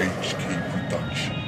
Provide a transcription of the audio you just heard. H-Key Production.